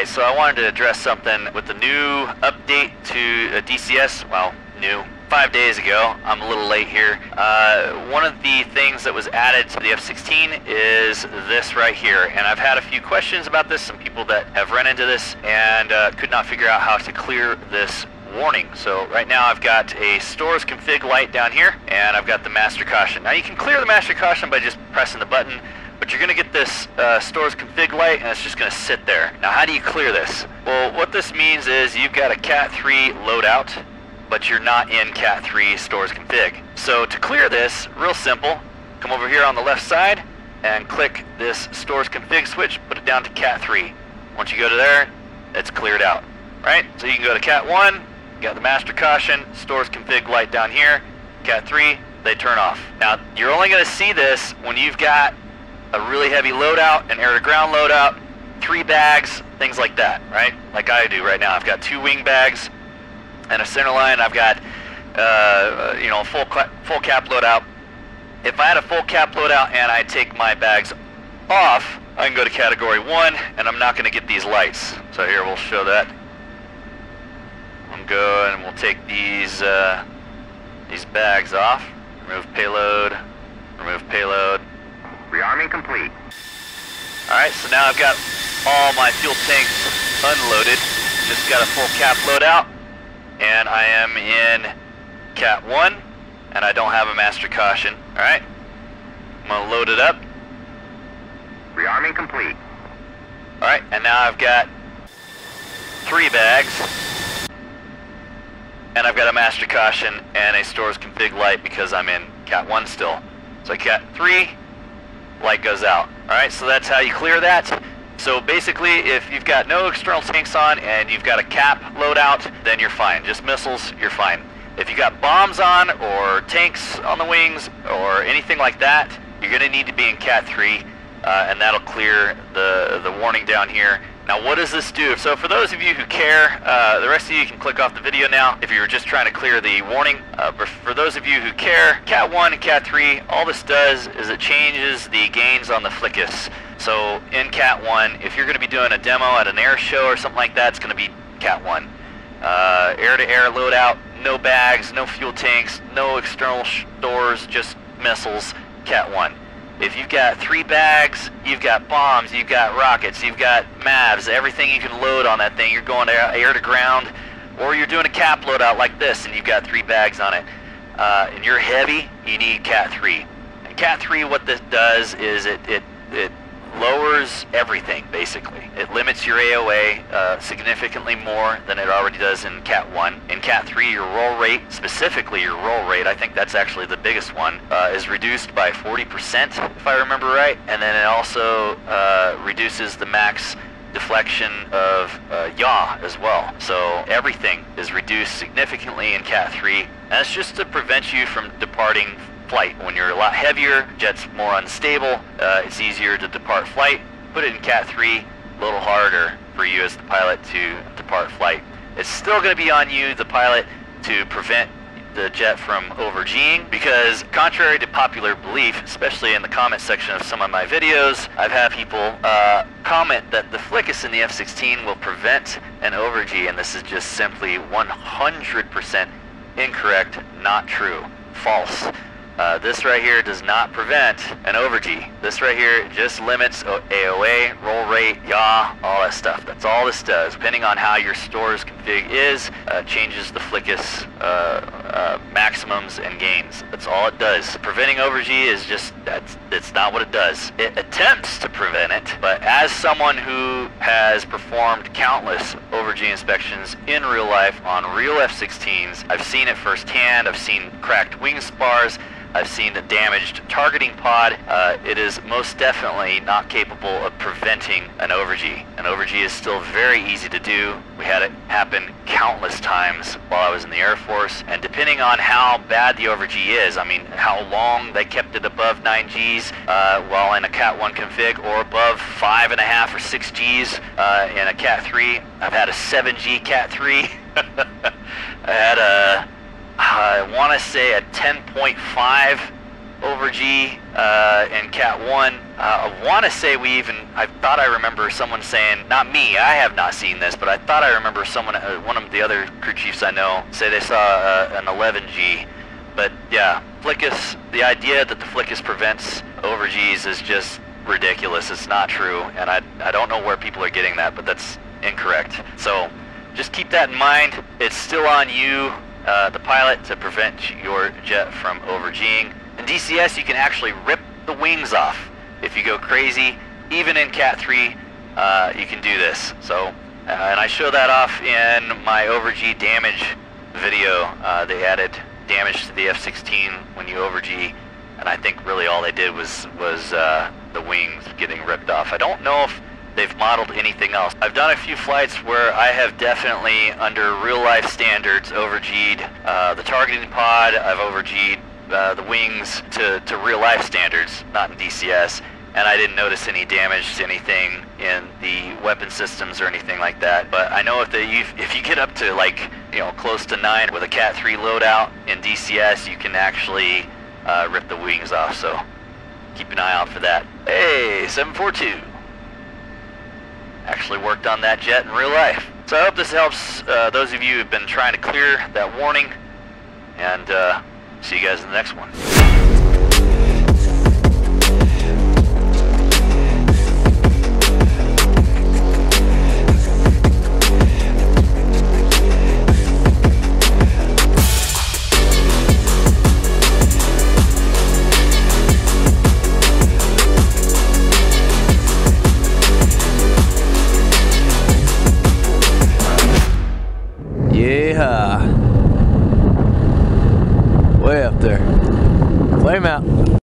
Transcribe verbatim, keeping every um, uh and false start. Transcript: Alright, so I wanted to address something with the new update to uh, D C S, well, new, five days ago. I'm a little late here. Uh, one of the things that was added to the F sixteen is this right here, and I've had a few questions about this, some people that have run into this and uh, could not figure out how to clear this warning. So right now I've got a stores config light down here, and I've got the master caution. Now you can clear the master caution by just pressing the button, but you're going to get this uh, stores config light, and it's just going to sit there. Now how do you clear this? Well, what this means is you've got a cat three loadout, but you're not in cat three stores config. So to clear this, real simple, come over here on the left side and click this stores config switch, put it down to cat three. Once you go to there, it's cleared out, right? So you can go to cat one, got the master caution, stores config light down here, cat three, they turn off. Now, you're only gonna see this when you've got a really heavy loadout, an air to ground loadout, three bags, things like that, right? Like I do right now. I've got two wing bags and a center line. I've got, uh, you know, a full, full cap loadout. If I had a full cap loadout and I take my bags off, I can go to category one and I'm not gonna get these lights. So here, we'll show that. We'll go and we'll take these uh, these bags off. Remove payload. Remove payload. Rearming complete. All right, so now I've got all my fuel tanks unloaded. Just got a full cap loadout, and I am in cat one, and I don't have a master caution. All right, I'm gonna load it up. Rearming complete. All right, and now I've got three bags. And I've got a master caution and a stores config light because I'm in cat one still. So cat three, light goes out. Alright, so that's how you clear that. So basically, if you've got no external tanks on and you've got a cap loadout, then you're fine. Just missiles, you're fine. If you got bombs on or tanks on the wings or anything like that, you're going to need to be in cat three, uh, and that'll clear the, the warning down here. Now what does this do? So for those of you who care, uh, the rest of you can click off the video now if you were just trying to clear the warning. Uh, but for those of you who care, cat one and cat three, all this does is it changes the gains on the Flickus. So in cat one, if you're going to be doing a demo at an air show or something like that, it's going to be cat one. Uh, air-to-air loadout, no bags, no fuel tanks, no external doors, just missiles, cat one. If you've got three bags, you've got bombs, you've got rockets, you've got Mavs, everything you can load on that thing, you're going air to ground, or you're doing a cap loadout like this and you've got three bags on it, uh, and you're heavy, you need cat three. And cat three, what this does is it, it, it lowers everything, basically. It limits your A O A uh, significantly more than it already does in cat one. In cat three, your roll rate, specifically your roll rate, I think that's actually the biggest one, uh, is reduced by forty percent, if I remember right, and then it also uh, reduces the max deflection of uh, yaw as well. So everything is reduced significantly in cat three, and it's just to prevent you from departing flight. When you're a lot heavier, jet's more unstable, uh, it's easier to depart flight. Put it in cat three, a little harder for you as the pilot to depart flight. It's still going to be on you, the pilot, to prevent the jet from over-G'ing, because contrary to popular belief, especially in the comment section of some of my videos, I've had people uh, comment that the Flickus in the F sixteen will prevent an over-G, and this is just simply one hundred percent incorrect, not true, false. Uh, this right here does not prevent an over-G. This right here just limits A O A, roll rate, yaw, all that stuff. That's all this does. Depending on how your stores config is, uh, changes the Flickus uh, uh, maximums and gains. That's all it does. Preventing over-G is just, that's, it's not what it does. It attempts to prevent it, but as someone who has performed countless over-G inspections in real life on real F sixteens, I've seen it firsthand. I've seen cracked wing spars. I've seen a damaged targeting pod. Uh, it is most definitely not capable of preventing an over-G. An over-G is still very easy to do. We had it happen countless times while I was in the Air Force. And depending on how bad the over-G is, I mean, how long they kept it above nine G's uh, while in a cat one config, or above five and a half or six G's uh, in a cat three. I've had a seven G cat three. I had a, I want to say a ten point five over G uh, and cat one. Uh, I want to say we even, I thought I remember someone saying, not me, I have not seen this, but I thought I remember someone, uh, one of the other crew chiefs I know, say they saw uh, an eleven G. But yeah, Flickus, the idea that the Flickus prevents over Gs is just ridiculous. It's not true, and I, I don't know where people are getting that, but that's incorrect. So just keep that in mind. It's still on you, uh, the pilot, to prevent your jet from over-G'ing. In D C S, you can actually rip the wings off if you go crazy. Even in cat three, uh, you can do this. So, uh, and I show that off in my over-G damage video. Uh, they added damage to the F sixteen when you over-G, and I think really all they did was, was uh, the wings getting ripped off. I don't know if they've modeled anything else. I've done a few flights where I have definitely, under real-life standards, over-G'd uh, the targeting pod. I've over-G'd uh, the wings to, to real-life standards, not in D C S, and I didn't notice any damage to anything in the weapon systems or anything like that. But I know if, the, if you get up to, like, you know, close to nine with a cat three loadout in D C S, you can actually uh, rip the wings off, so keep an eye out for that. Hey, seven four two. Actually worked on that jet in real life. So I hope this helps uh, those of you who've been trying to clear that warning, and uh, see you guys in the next one.